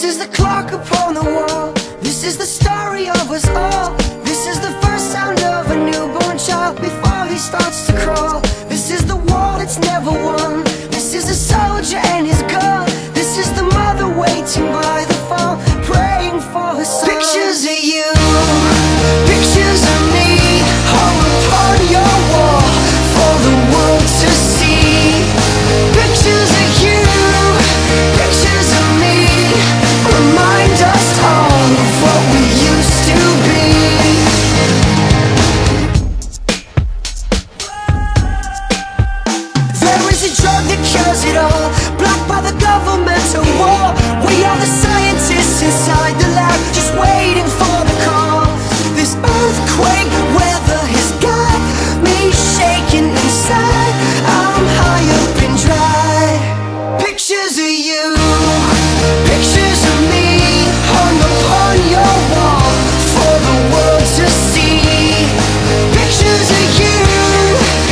This is the clock upon the wall. This is the story of us all. This is the first sound of a newborn child before he starts to crawl. This is the war that's never won. This is a soldier and his gun. This is the mother waiting by the phone, praying for her son. Pictures of you, pictures of me, hung upon your wall for the world to see. Pictures of you, pictures of me, remind us all of what we used to be. There is a drug that cures it all, blocked by the governmental war. We are the scientists inside the lab, just waiting for the call. This earthquake weather has got me shaking inside. I'm high up and dry. Pictures of you, pictures of me, hung upon your wall for the world to see. Pictures of you,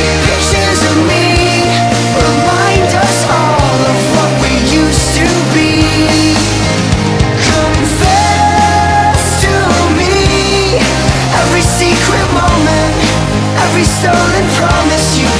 pictures of me, remind us all of what we used to be. Confess to me every secret moment, every stolen promise you